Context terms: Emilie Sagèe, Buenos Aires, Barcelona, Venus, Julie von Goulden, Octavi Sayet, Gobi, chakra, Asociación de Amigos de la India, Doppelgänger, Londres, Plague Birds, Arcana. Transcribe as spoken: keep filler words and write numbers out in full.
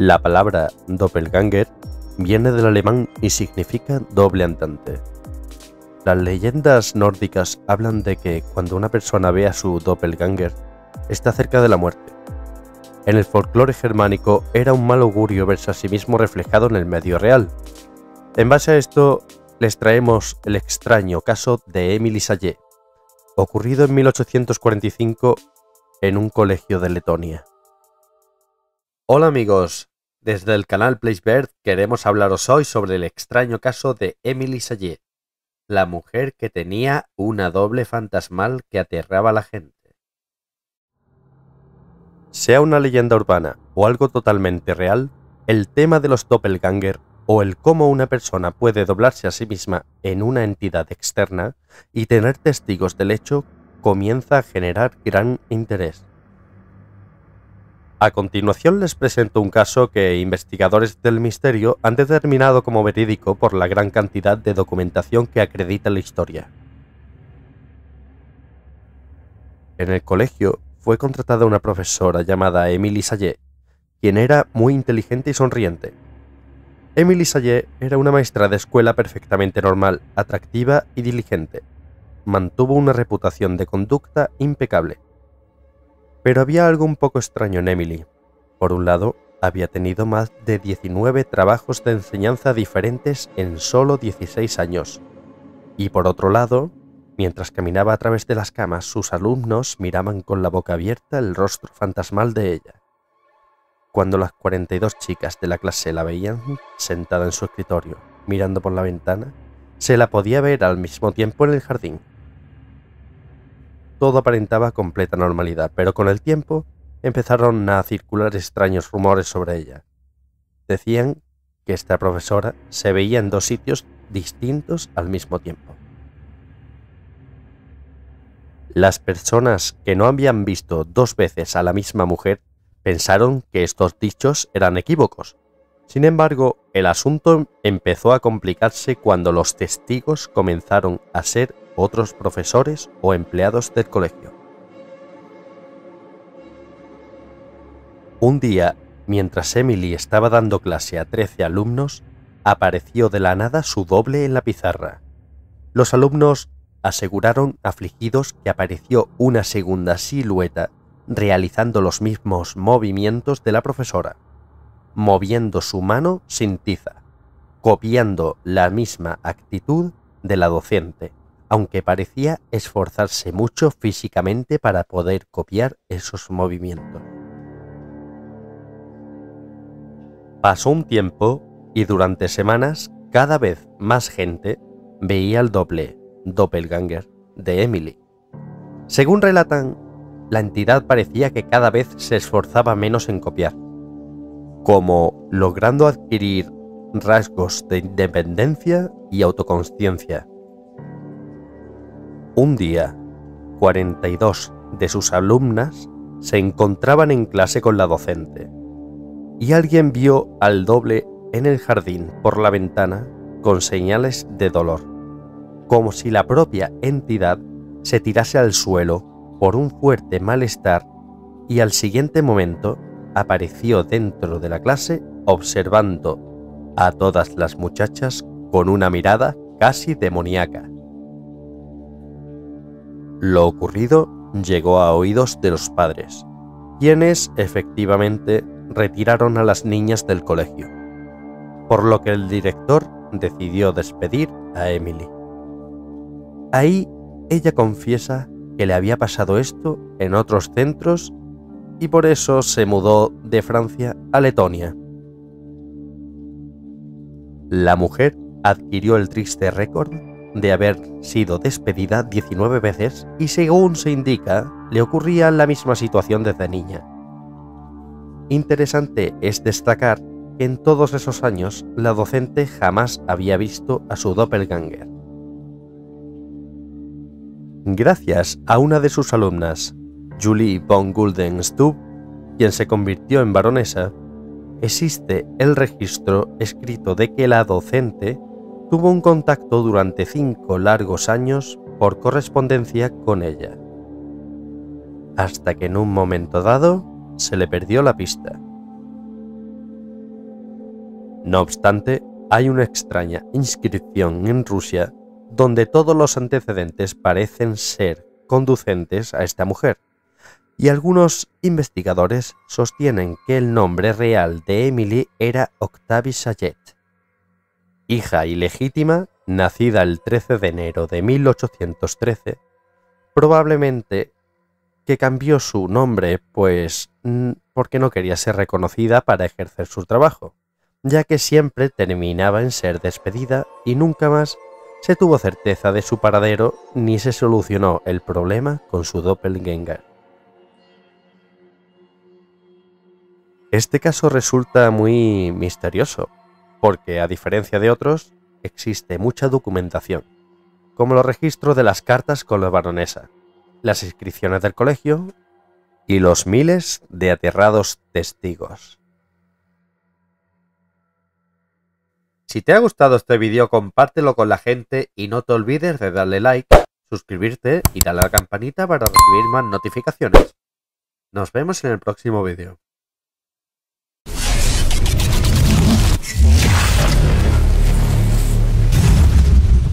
La palabra Doppelgänger viene del alemán y significa doble andante. Las leyendas nórdicas hablan de que cuando una persona ve a su Doppelgänger, está cerca de la muerte. En el folclore germánico era un mal augurio verse a sí mismo reflejado en el medio real. En base a esto, les traemos el extraño caso de Emilie Sagèe, ocurrido en mil ochocientos cuarenta y cinco en un colegio de Letonia. Hola amigos, desde el canal Plague Birds queremos hablaros hoy sobre el extraño caso de Emilie Sagèe, la mujer que tenía una doble fantasmal que aterraba a la gente. Sea una leyenda urbana o algo totalmente real, el tema de los doppelganger o el cómo una persona puede doblarse a sí misma en una entidad externa y tener testigos del hecho comienza a generar gran interés. A continuación les presento un caso que investigadores del misterio han determinado como verídico por la gran cantidad de documentación que acredita la historia. En el colegio fue contratada una profesora llamada Emilie Sagèe, quien era muy inteligente y sonriente. Emilie Sagèe era una maestra de escuela perfectamente normal, atractiva y diligente. Mantuvo una reputación de conducta impecable. Pero había algo un poco extraño en Emilie. Por un lado, había tenido más de diecinueve trabajos de enseñanza diferentes en solo dieciséis años. Y por otro lado, mientras caminaba a través de las camas, sus alumnos miraban con la boca abierta el rostro fantasmal de ella. Cuando las cuarenta y dos chicas de la clase la veían sentada en su escritorio, mirando por la ventana, se la podía ver al mismo tiempo en el jardín. Todo aparentaba completa normalidad, pero con el tiempo empezaron a circular extraños rumores sobre ella. Decían que esta profesora se veía en dos sitios distintos al mismo tiempo. Las personas que no habían visto dos veces a la misma mujer pensaron que estos dichos eran equívocos. Sin embargo, el asunto empezó a complicarse cuando los testigos comenzaron a ser otros profesores o empleados del colegio. Un día, mientras Emilie estaba dando clase a trece alumnos, apareció de la nada su doble en la pizarra. Los alumnos aseguraron afligidos que apareció una segunda silueta realizando los mismos movimientos de la profesora, moviendo su mano sin tiza, copiando la misma actitud de la docente, aunque parecía esforzarse mucho físicamente para poder copiar esos movimientos. Pasó un tiempo y durante semanas cada vez más gente veía el doble Doppelgänger de Emilie. Según relatan, la entidad parecía que cada vez se esforzaba menos en copiar, como logrando adquirir rasgos de independencia y autoconsciencia. Un día, cuarenta y dos de sus alumnas se encontraban en clase con la docente, y alguien vio al doble en el jardín por la ventana con señales de dolor, como si la propia entidad se tirase al suelo por un fuerte malestar, y al siguiente momento apareció dentro de la clase observando a todas las muchachas con una mirada casi demoníaca. Lo ocurrido llegó a oídos de los padres, quienes efectivamente retiraron a las niñas del colegio, por lo que el director decidió despedir a Emilie. Ahí ella confiesa que le había pasado esto en otros centros y por eso se mudó de Francia a Letonia. La mujer adquirió el triste récord de haber sido despedida diecinueve veces y, según se indica, le ocurría la misma situación desde niña. Interesante es destacar que en todos esos años la docente jamás había visto a su doppelganger. Gracias a una de sus alumnas, Julie von Goulden, quien se convirtió en baronesa, existe el registro escrito de que la docente tuvo un contacto durante cinco largos años por correspondencia con ella, hasta que en un momento dado se le perdió la pista. No obstante, hay una extraña inscripción en Rusia donde todos los antecedentes parecen ser conducentes a esta mujer, y algunos investigadores sostienen que el nombre real de Emilie era Octavi Sayet, hija ilegítima, nacida el trece de enero de mil ochocientos trece, probablemente que cambió su nombre pues porque no quería ser reconocida para ejercer su trabajo, ya que siempre terminaba en ser despedida y nunca más se tuvo certeza de su paradero ni se solucionó el problema con su doppelgänger. Este caso resulta muy misterioso, porque a diferencia de otros, existe mucha documentación, como los registros de las cartas con la baronesa, las inscripciones del colegio y los miles de aterrados testigos. Si te ha gustado este vídeo, compártelo con la gente y no te olvides de darle like, suscribirte y darle a la campanita para recibir más notificaciones. Nos vemos en el próximo vídeo.